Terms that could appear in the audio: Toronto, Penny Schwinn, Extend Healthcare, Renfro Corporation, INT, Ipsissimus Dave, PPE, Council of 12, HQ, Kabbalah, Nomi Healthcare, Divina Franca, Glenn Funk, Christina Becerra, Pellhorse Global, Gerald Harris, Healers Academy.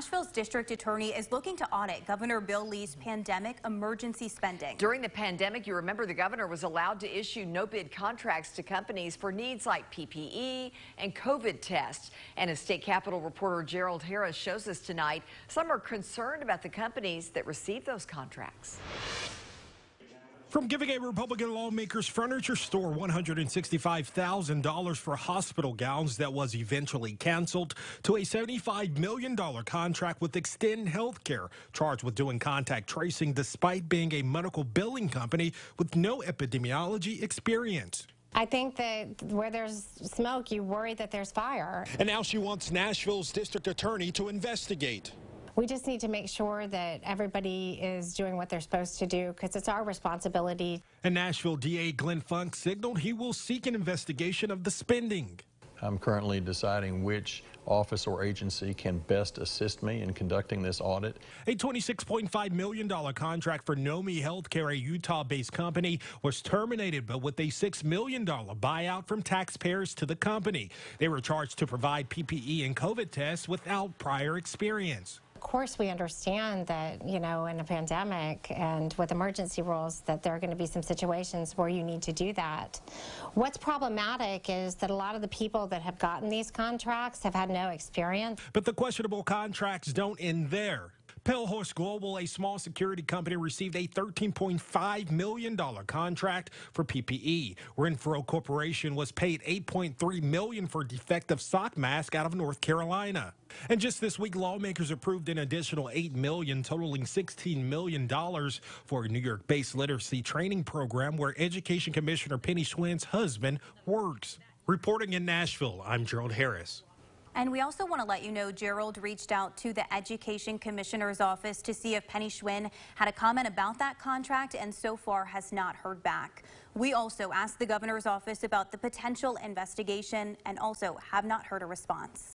Nashville's district attorney is looking to audit Governor Bill Lee's pandemic emergency spending. During the pandemic, you remember the governor was allowed to issue no-bid contracts to companies for needs like PPE and COVID tests. And as State Capitol reporter Gerald Harris shows us tonight, some are concerned about the companies that received those contracts. From giving a Republican lawmaker's furniture store $165,000 for hospital gowns that was eventually canceled to a $75 million contract with Extend Healthcare, charged with doing contact tracing despite being a medical billing company with no epidemiology experience. I think that where there's smoke, you worry that there's fire. And now she wants Nashville's district attorney to investigate. We just need to make sure that everybody is doing what they're supposed to do because it's our responsibility. And Nashville DA Glenn Funk signaled he will seek an investigation of the spending. I'm currently deciding which office or agency can best assist me in conducting this audit. A $26.5 million contract for Nomi Healthcare, a Utah-based company, was terminated, but with a $6 million buyout from taxpayers to the company. They were charged to provide PPE and COVID tests without prior experience. Of course, we understand that, you know, in a pandemic and with emergency rules that there are going to be some situations where you need to do that. What's problematic is that a lot of the people that have gotten these contracts have had no experience. But the questionable contracts don't end there. Pellhorse Global, a small security company, received a $13.5 million contract for PPE. Renfro Corporation was paid $8.3 million for a defective sock mask out of North Carolina. And just this week, lawmakers approved an additional $8 million, totaling $16 million for a New York-based literacy training program where Education Commissioner Penny Schwinn's husband works. Reporting in Nashville, I'm Gerald Harris. And we also want to let you know Gerald reached out to the Education Commissioner's office to see if Penny Schwinn had a comment about that contract and so far has not heard back. We also asked the governor's office about the potential investigation and also have not heard a response.